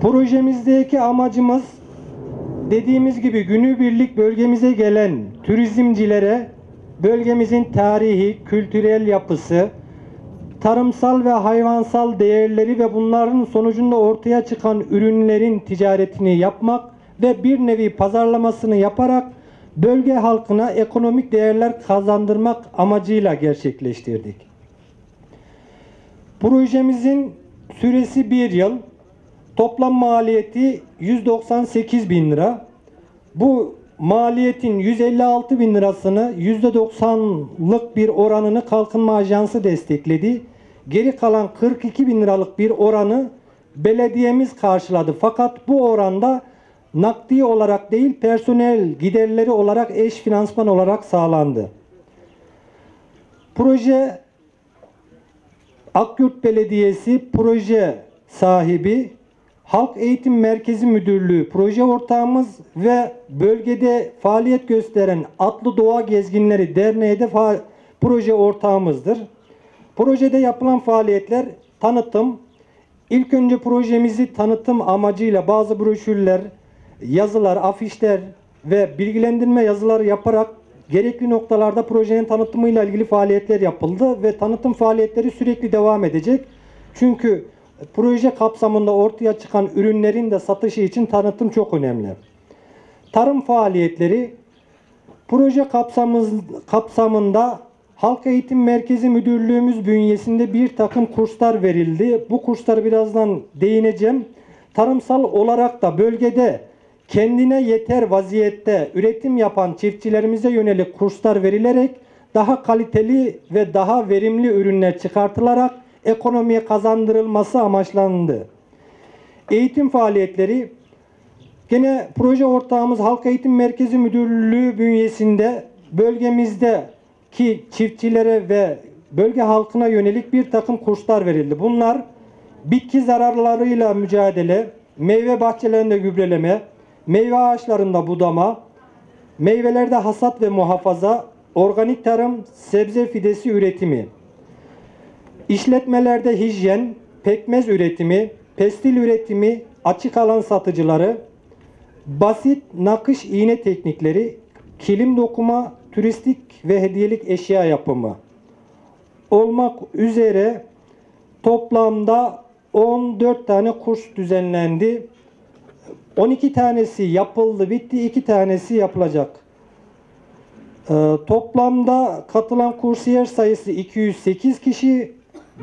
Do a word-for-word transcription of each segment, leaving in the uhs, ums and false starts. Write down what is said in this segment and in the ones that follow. Projemizdeki amacımız dediğimiz gibi günübirlik bölgemize gelen turizmcilere bölgemizin tarihi, kültürel yapısı, tarımsal ve hayvansal değerleri ve bunların sonucunda ortaya çıkan ürünlerin ticaretini yapmak ve bir nevi pazarlamasını yaparak bölge halkına ekonomik değerler kazandırmak amacıyla gerçekleştirdik. Projemizin süresi bir yıl, toplam maliyeti yüz doksan sekiz bin lira. Bu maliyetin yüz elli altı bin lirasını yüzde doksanlık bir oranını Kalkınma Ajansı destekledi. Geri kalan kırk iki bin liralık bir oranı belediyemiz karşıladı. Fakat bu oranda nakdi olarak değil personel giderleri olarak eş finansman olarak sağlandı. Proje Akyurt Belediyesi proje sahibi, Halk Eğitim Merkezi Müdürlüğü proje ortağımız ve bölgede faaliyet gösteren Atlı Doğa Gezginleri Derneği de proje ortağımızdır. Projede yapılan faaliyetler tanıtım. İlk önce projemizi tanıtım amacıyla bazı broşürler, yazılar, afişler ve bilgilendirme yazıları yaparak gerekli noktalarda projenin tanıtımıyla ilgili faaliyetler yapıldı ve tanıtım faaliyetleri sürekli devam edecek. Çünkü proje kapsamında ortaya çıkan ürünlerin de satışı için tanıtım çok önemli. Tarım faaliyetleri, proje kapsamında Halk Eğitim Merkezi Müdürlüğümüz bünyesinde bir takım kurslar verildi. Bu kurslara birazdan değineceğim. Tarımsal olarak da bölgede kendine yeter vaziyette üretim yapan çiftçilerimize yönelik kurslar verilerek daha kaliteli ve daha verimli ürünler çıkartılarak ekonomiye kazandırılması amaçlandı. Eğitim faaliyetleri, gene proje ortağımız Halk Eğitim Merkezi Müdürlüğü bünyesinde bölgemizdeki çiftçilere ve bölge halkına yönelik bir takım kurslar verildi. Bunlar bitki zararlarıyla mücadele, meyve bahçelerinde gübreleme, meyve ağaçlarında budama, meyvelerde hasat ve muhafaza, organik tarım, sebze fidesi üretimi, İşletmelerde hijyen, pekmez üretimi, pestil üretimi, açık alan satıcıları, basit nakış iğne teknikleri, kilim dokuma, turistik ve hediyelik eşya yapımı olmak üzere toplamda on dört tane kurs düzenlendi. on iki tanesi yapıldı, bitti, iki tanesi yapılacak. Ee, toplamda katılan kursiyer sayısı iki yüz sekiz kişi.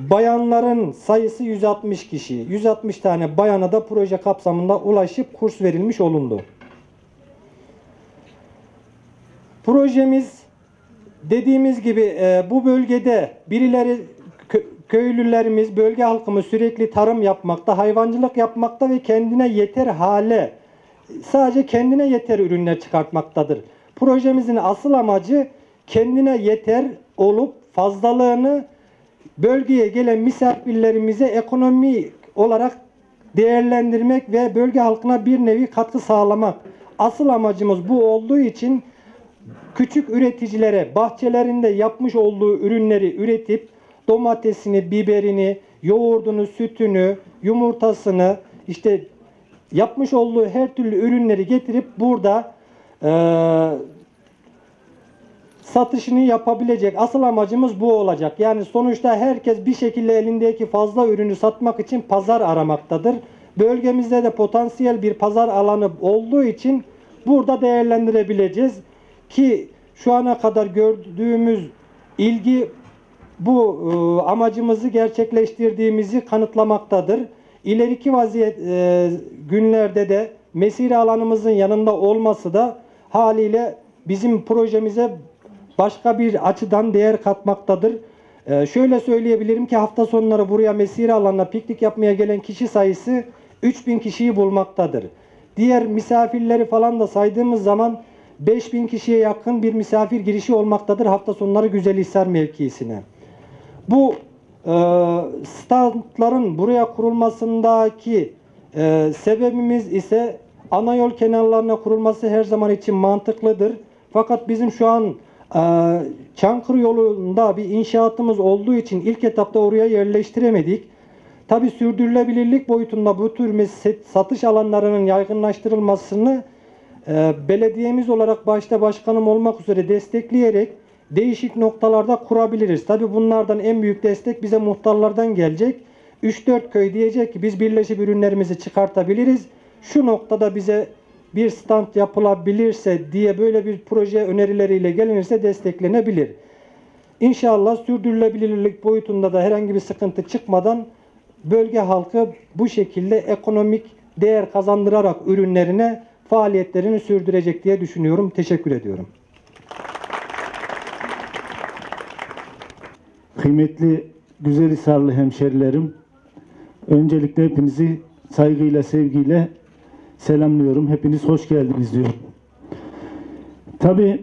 Bayanların sayısı yüz altmış kişi. yüz altmış tane bayana da proje kapsamında ulaşıp kurs verilmiş olundu. Projemiz dediğimiz gibi e, bu bölgede birileri köylülerimiz, bölge halkımız sürekli tarım yapmakta, hayvancılık yapmakta ve kendine yeter hale, sadece kendine yeter ürünler çıkartmaktadır. Projemizin asıl amacı kendine yeter olup fazlalığını bölgeye gelen misafirlerimize ekonomik olarak değerlendirmek ve bölge halkına bir nevi katkı sağlamak. Asıl amacımız bu olduğu için küçük üreticilere bahçelerinde yapmış olduğu ürünleri üretip domatesini, biberini, yoğurdunu, sütünü, yumurtasını, işte yapmış olduğu her türlü ürünleri getirip burada e, satışını yapabilecek. Asıl amacımız bu olacak. Yani sonuçta herkes bir şekilde elindeki fazla ürünü satmak için pazar aramaktadır. Bölgemizde de potansiyel bir pazar alanı olduğu için burada değerlendirebileceğiz. Ki şu ana kadar gördüğümüz ilgi bu e, amacımızı gerçekleştirdiğimizi kanıtlamaktadır. İleriki vaziyet e, günlerde de mesire alanımızın yanında olması da haliyle bizim projemize başka bir açıdan değer katmaktadır. Ee, şöyle söyleyebilirim ki hafta sonları buraya mesire alanına piknik yapmaya gelen kişi sayısı üç bin kişiyi bulmaktadır. Diğer misafirleri falan da saydığımız zaman beş bin kişiye yakın bir misafir girişi olmaktadır hafta sonları Güzelhisar mevkisine. Bu e, standların buraya kurulmasındaki e, sebebimiz ise ana yol kenarlarına kurulması her zaman için mantıklıdır. Fakat bizim şu an Çankırı yolunda bir inşaatımız olduğu için ilk etapta oraya yerleştiremedik. Tabii sürdürülebilirlik boyutunda bu tür satış alanlarının yaygınlaştırılmasını e, belediyemiz olarak başta başkanım olmak üzere destekleyerek değişik noktalarda kurabiliriz. Tabii bunlardan en büyük destek bize muhtarlardan gelecek. üç dört köy diyecek ki biz birleşip ürünlerimizi çıkartabiliriz. Şu noktada bize bir stand yapılabilirse diye böyle bir proje önerileriyle gelinirse desteklenebilir. İnşallah sürdürülebilirlik boyutunda da herhangi bir sıkıntı çıkmadan bölge halkı bu şekilde ekonomik değer kazandırarak ürünlerine faaliyetlerini sürdürecek diye düşünüyorum. Teşekkür ediyorum. Kıymetli Güzelhisarlı hemşerilerim, öncelikle hepinizi saygıyla, sevgiyle selamlıyorum. Hepiniz hoş geldiniz diyorum. Tabii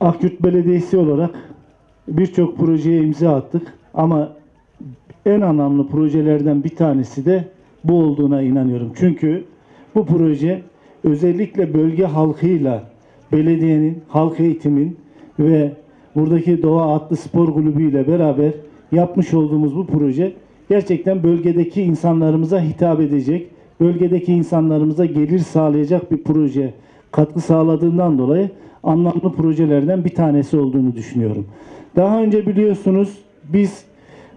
Akyurt Belediyesi olarak birçok projeye imza attık ama en anlamlı projelerden bir tanesi de bu olduğuna inanıyorum. Çünkü bu proje özellikle bölge halkıyla belediyenin, halk eğitimin ve buradaki Doğa Atlı Spor Kulübü ile beraber yapmış olduğumuz bu proje gerçekten bölgedeki insanlarımıza hitap edecek, bölgedeki insanlarımıza gelir sağlayacak bir proje katkı sağladığından dolayı anlamlı projelerden bir tanesi olduğunu düşünüyorum. Daha önce biliyorsunuz biz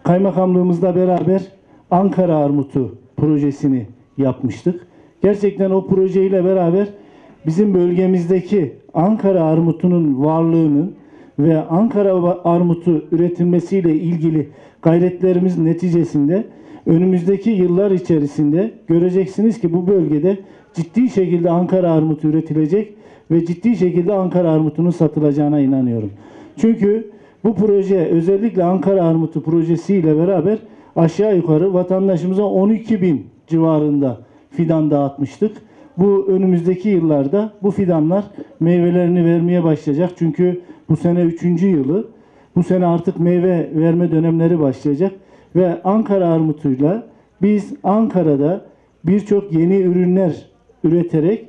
kaymakamlığımızla beraber Ankara Armutu projesini yapmıştık. Gerçekten o projeyle beraber bizim bölgemizdeki Ankara Armutu'nun varlığının ve Ankara Armutu üretilmesiyle ilgili gayretlerimiz neticesinde önümüzdeki yıllar içerisinde göreceksiniz ki bu bölgede ciddi şekilde Ankara Armutu üretilecek ve ciddi şekilde Ankara Armutu'nun satılacağına inanıyorum. Çünkü bu proje özellikle Ankara Armutu projesiyle beraber aşağı yukarı vatandaşımıza on iki bin civarında fidan dağıtmıştık. Bu önümüzdeki yıllarda bu fidanlar meyvelerini vermeye başlayacak. Çünkü bu sene üçüncü yılı. Bu sene artık meyve verme dönemleri başlayacak. Ve Ankara Armutu'yla biz Ankara'da birçok yeni ürünler üreterek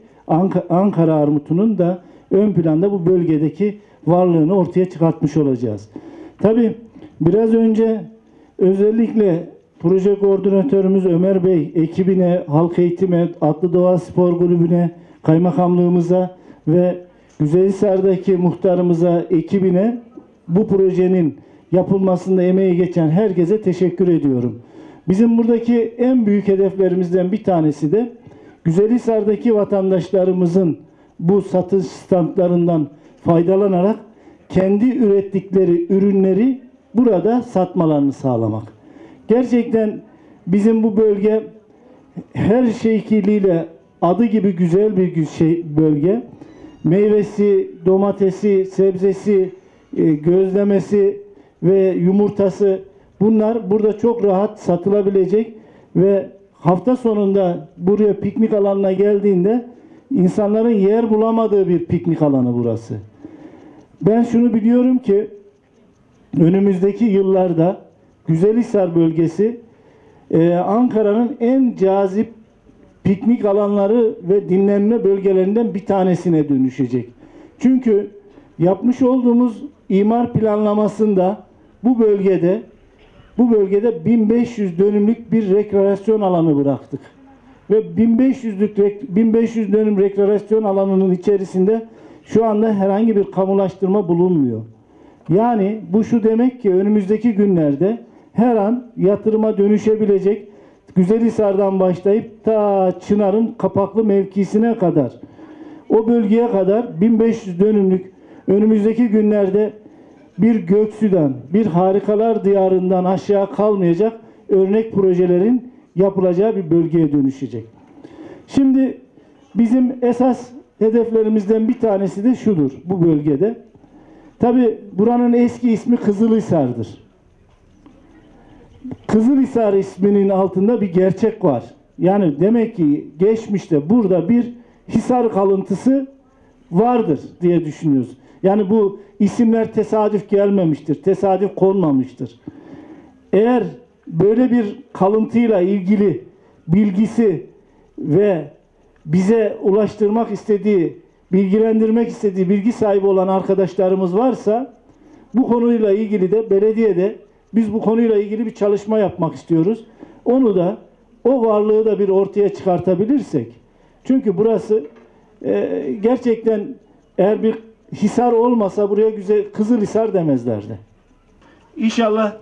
Ankara Armutu'nun da ön planda bu bölgedeki varlığını ortaya çıkartmış olacağız. Tabii biraz önce özellikle proje koordinatörümüz Ömer Bey ekibine, halk eğitime, Atlı Doğa Spor Kulübü'ne, kaymakamlığımıza ve Güzelhisar'daki muhtarımıza, ekibine bu projenin yapılmasında emeği geçen herkese teşekkür ediyorum. Bizim buradaki en büyük hedeflerimizden bir tanesi de Güzelhisar'daki vatandaşlarımızın bu satış standlarından faydalanarak kendi ürettikleri ürünleri burada satmalarını sağlamak. Gerçekten bizim bu bölge her şekliyle adı gibi güzel bir şey bölge. Meyvesi, domatesi, sebzesi, gözlemesi ve yumurtası bunlar burada çok rahat satılabilecek ve hafta sonunda buraya piknik alanına geldiğinde insanların yer bulamadığı bir piknik alanı burası. Ben şunu biliyorum ki önümüzdeki yıllarda Güzelhisar bölgesi Ankara'nın en cazip piknik alanları ve dinlenme bölgelerinden bir tanesine dönüşecek. Çünkü yapmış olduğumuz imar planlamasında bu bölgede bu bölgede bin beş yüz dönümlük bir rekreasyon alanı bıraktık. Ve bin beş yüz dönüm rekreasyon alanının içerisinde şu anda herhangi bir kamulaştırma bulunmuyor. Yani bu şu demek ki önümüzdeki günlerde her an yatırıma dönüşebilecek Güzelhisar'dan başlayıp ta Çınar'ın Kapaklı mevkisine kadar o bölgeye kadar bin beş yüz dönümlük önümüzdeki günlerde bir Göksu'dan, bir Harikalar Diyarı'ndan aşağı kalmayacak örnek projelerin yapılacağı bir bölgeye dönüşecek. Şimdi bizim esas hedeflerimizden bir tanesi de şudur bu bölgede. Tabii buranın eski ismi Kızılhisar'dır. Kızılhisar isminin altında bir gerçek var. Yani demek ki geçmişte burada bir hisar kalıntısı vardır diye düşünüyoruz. Yani bu isimler tesadüf gelmemiştir, tesadüf konmamıştır. Eğer böyle bir kalıntıyla ilgili bilgisi ve bize ulaştırmak istediği, bilgilendirmek istediği bilgi sahibi olan arkadaşlarımız varsa bu konuyla ilgili de belediyede biz bu konuyla ilgili bir çalışma yapmak istiyoruz. Onu da, o varlığı da bir ortaya çıkartabilirsek. Çünkü burası e, gerçekten eğer bir hisar olmasa buraya güzel Kızılhisar demezlerdi. İnşallah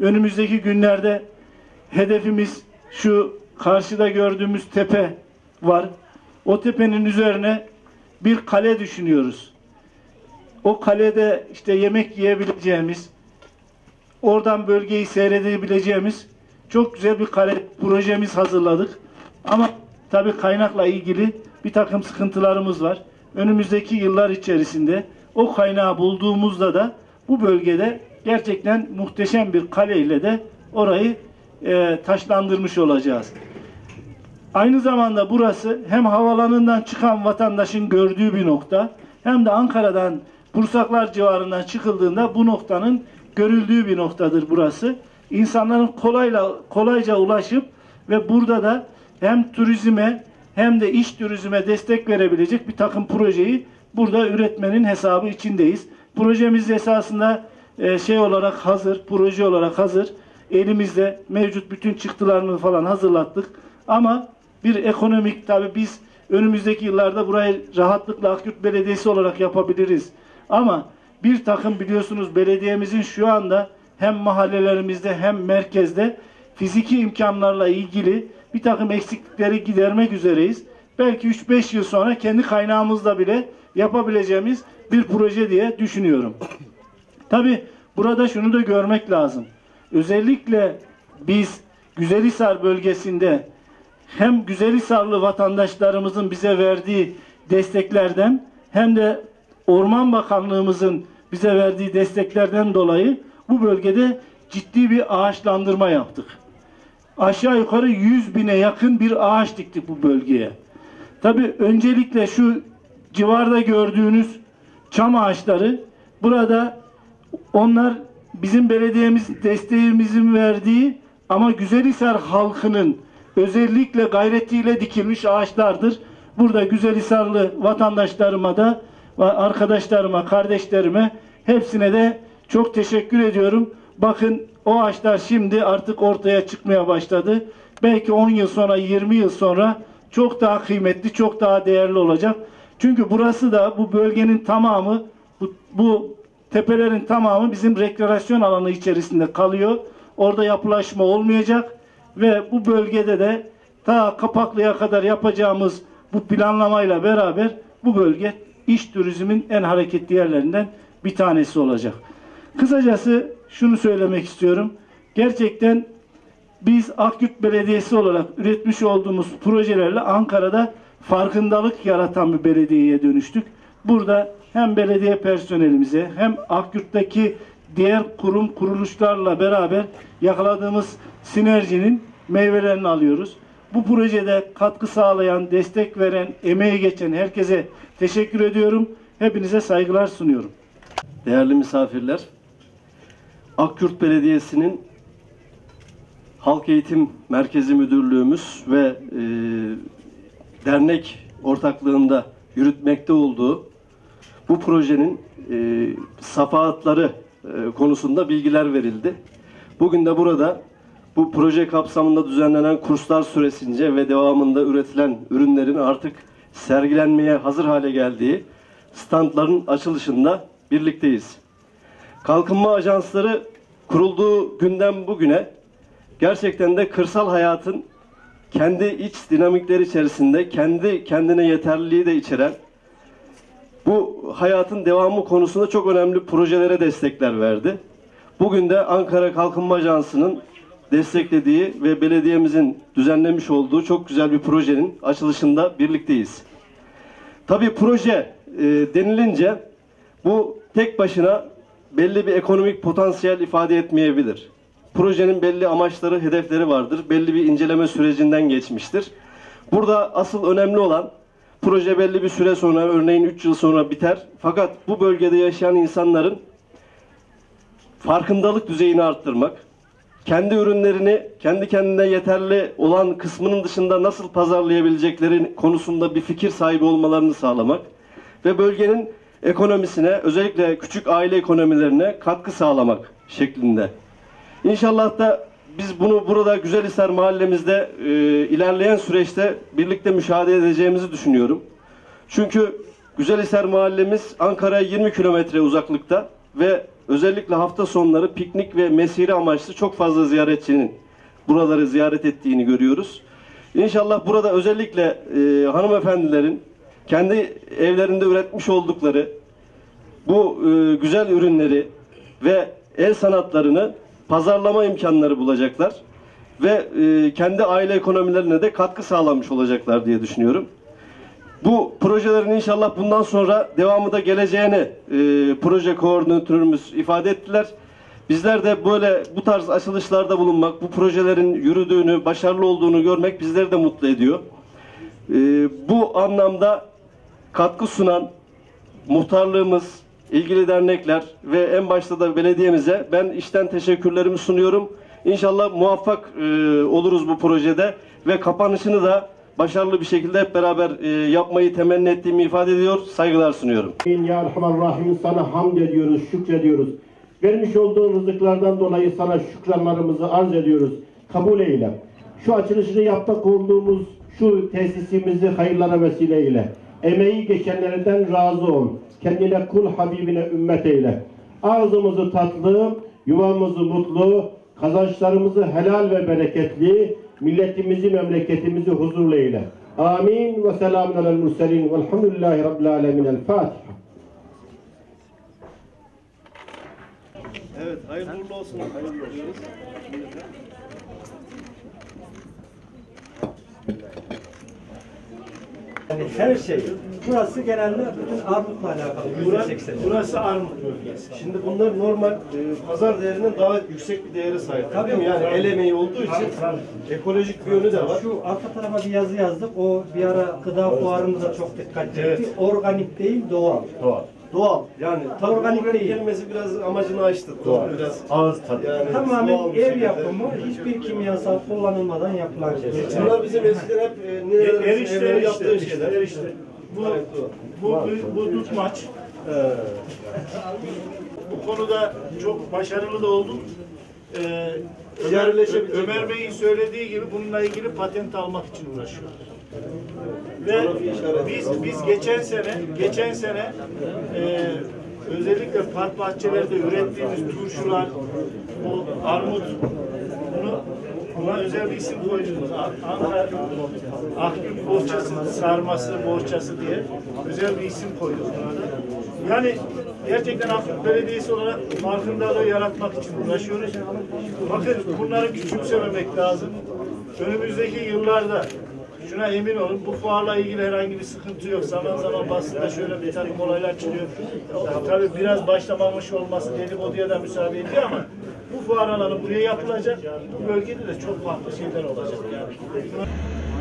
önümüzdeki günlerde hedefimiz şu karşıda gördüğümüz tepe var. O tepenin üzerine bir kale düşünüyoruz. O kalede işte yemek yiyebileceğimiz, oradan bölgeyi seyredebileceğimiz çok güzel bir kale projemiz hazırladık. Ama tabii kaynakla ilgili bir takım sıkıntılarımız var. Önümüzdeki yıllar içerisinde o kaynağı bulduğumuzda da bu bölgede gerçekten muhteşem bir kale ile de orayı e, taşlandırmış olacağız. Aynı zamanda burası hem havalanından çıkan vatandaşın gördüğü bir nokta, hem de Ankara'dan Bursaklar civarından çıkıldığında bu noktanın görüldüğü bir noktadır burası. İnsanların kolayla, kolayca ulaşıp ve burada da hem turizme hem de iş turizme destek verebilecek bir takım projeyi burada üretmenin hesabı içindeyiz. Projemiz esasında şey olarak hazır, proje olarak hazır. Elimizde mevcut bütün çıktılarını falan hazırlattık. Ama bir ekonomik, tabii biz önümüzdeki yıllarda burayı rahatlıkla Akyurt Belediyesi olarak yapabiliriz. Ama bir takım biliyorsunuz belediyemizin şu anda hem mahallelerimizde hem merkezde fiziki imkanlarla ilgili bir takım eksiklikleri gidermek üzereyiz. Belki üç beş yıl sonra kendi kaynağımızla bile yapabileceğimiz bir proje diye düşünüyorum. Tabii burada şunu da görmek lazım. Özellikle biz Güzelhisar bölgesinde hem Güzelhisarlı vatandaşlarımızın bize verdiği desteklerden hem de Orman Bakanlığımızın bize verdiği desteklerden dolayı bu bölgede ciddi bir ağaçlandırma yaptık. Aşağı yukarı yüz bine yakın bir ağaç diktik bu bölgeye. Tabii öncelikle şu civarda gördüğünüz çam ağaçları burada, onlar bizim belediyemiz desteğimizin verdiği ama Güzelhisar halkının özellikle gayretiyle dikilmiş ağaçlardır. Burada Güzelhisarlı vatandaşlarıma da, arkadaşlarıma, kardeşlerime hepsine de çok teşekkür ediyorum. Bakın o ağaçlar şimdi artık ortaya çıkmaya başladı. Belki on yıl sonra, yirmi yıl sonra çok daha kıymetli, çok daha değerli olacak. Çünkü burası da, bu bölgenin tamamı, bu, bu tepelerin tamamı bizim rekreasyon alanı içerisinde kalıyor. Orada yapılaşma olmayacak ve bu bölgede de ta Kapaklı'ya kadar yapacağımız bu planlamayla beraber bu bölge iş turizmin en hareketli yerlerinden bir tanesi olacak. Kısacası şunu söylemek istiyorum. Gerçekten biz Akyurt Belediyesi olarak üretmiş olduğumuz projelerle Ankara'da farkındalık yaratan bir belediyeye dönüştük. Burada hem belediye personelimize hem Akyurt'taki diğer kurum kuruluşlarla beraber yakaladığımız sinerjinin meyvelerini alıyoruz. Bu projede katkı sağlayan, destek veren, emeği geçen herkese teşekkür ediyorum. Hepinize saygılar sunuyorum. Değerli misafirler, Akyurt Belediyesi'nin Halk Eğitim Merkezi Müdürlüğümüz ve e, dernek ortaklığında yürütmekte olduğu bu projenin e, safahatları e, konusunda bilgiler verildi. Bugün de burada bu proje kapsamında düzenlenen kurslar süresince ve devamında üretilen ürünlerin artık sergilenmeye hazır hale geldiği standların açılışında birlikteyiz. Kalkınma ajansları kurulduğu günden bugüne gerçekten de kırsal hayatın kendi iç dinamikleri içerisinde kendi kendine yeterliliği de içeren bu hayatın devamı konusunda çok önemli projelere destekler verdi. Bugün de Ankara Kalkınma Ajansı'nın desteklediği ve belediyemizin düzenlemiş olduğu çok güzel bir projenin açılışında birlikteyiz. Tabii proje e, denilince bu tek başına belli bir ekonomik potansiyel ifade etmeyebilir. Projenin belli amaçları, hedefleri vardır. Belli bir inceleme sürecinden geçmiştir. Burada asıl önemli olan, proje belli bir süre sonra, örneğin üç yıl sonra biter. Fakat bu bölgede yaşayan insanların farkındalık düzeyini arttırmak, kendi ürünlerini kendi kendine yeterli olan kısmının dışında nasıl pazarlayabilecekleri konusunda bir fikir sahibi olmalarını sağlamak ve bölgenin ekonomisine, özellikle küçük aile ekonomilerine katkı sağlamak şeklinde. İnşallah da biz bunu burada Güzelhisar mahallemizde e, ilerleyen süreçte birlikte müşahede edeceğimizi düşünüyorum. Çünkü Güzelhisar mahallemiz Ankara'ya yirmi kilometre uzaklıkta ve özellikle hafta sonları piknik ve mesire amaçlı çok fazla ziyaretçinin buraları ziyaret ettiğini görüyoruz. İnşallah burada özellikle e, hanımefendilerin kendi evlerinde üretmiş oldukları bu e, güzel ürünleri ve el sanatlarını pazarlama imkanları bulacaklar ve e, kendi aile ekonomilerine de katkı sağlamış olacaklar diye düşünüyorum. Bu projelerin inşallah bundan sonra devamı da geleceğini e, proje koordinatörümüz ifade ettiler. Bizler de böyle bu tarz açılışlarda bulunmak, bu projelerin yürüdüğünü, başarılı olduğunu görmek bizleri de mutlu ediyor. E, bu anlamda katkı sunan muhtarlığımız, ilgili dernekler ve en başta da belediyemize ben içten teşekkürlerimi sunuyorum. İnşallah muvaffak e, oluruz bu projede ve kapanışını da başarılı bir şekilde hep beraber e, yapmayı temenni ettiğimi ifade ediyor. Saygılar sunuyorum. Ya Rahman Rahim, sana hamd ediyoruz, şükrediyoruz. Vermiş olduğun rızıklardan dolayı sana şükranlarımızı arz ediyoruz. Kabul eyle. Şu açılışını yapmak olduğumuz şu tesisimizi hayırlara vesile eyle. Emeği geçenlerden razı ol. Kendine kul, Habibine ümmet eyle. Ağzımızı tatlı, yuvamızı mutlu, kazançlarımızı helal ve bereketli, milletimizi, memleketimizi huzurlu eyle. Amin ve selamun alel murselin velhamdülillahi rabbil alemin. El Fatiha. Evet, hayırlı uğurlu olsun. Hayırlı olsun. Yani her şey. Burası genelde bütün armutla alakalı. Burası, burası armut bölgesi. Şimdi bunlar normal e, pazar değerinden daha yüksek bir değere sahip. Tabii mi? Yani el emeği olduğu için ekolojik bir yönü de var. Şu arka tarafa bir yazı yazdık. O bir ara gıda fuarımıza çok dikkat çekti. Evet. Organik değil, doğal. Doğal. Doğal. Yani organik değil. Kelimesi biraz amacını açtı. Doğal. Biraz ağız tadı. Yani tamamen ev yapımı, hiçbir kimyasal kullanılmadan yapılan şeyler. Bunlar bizim eskiden hep e, neler erişte yaptığı şeyler. Erişte. Bu, bu, bu, bu tutmaç. Ee, bu konuda çok başarılı da olduk. Ee, Ömer, Ömer Bey'in söylediği gibi bununla ilgili patent almak için uğraşıyoruz. Ve biz biz geçen sene geçen sene e, özellikle park bahçelerde ürettiğimiz turşular, bu armut, bunu buna özel bir isim koydunuz. Ankara Akyurt bohçası, sarması, bohçası diye özel bir isim koyduk buna da. Yani gerçekten Akyurt Belediyesi olarak farkındalığı yaratmak için uğraşıyoruz. Bakın, bunları küçümsememek lazım. Önümüzdeki yıllarda şuna emin olun, bu fuarla ilgili herhangi bir sıkıntı yok. Zaman zaman basında şöyle bir takım olaylar çıkıyor. Tabii biraz başlamamış olması dedikoduya da müsaade ediyor ama bu fuar alanı buraya yapılacak. Bu bölgede de çok farklı şeyler olacak yani.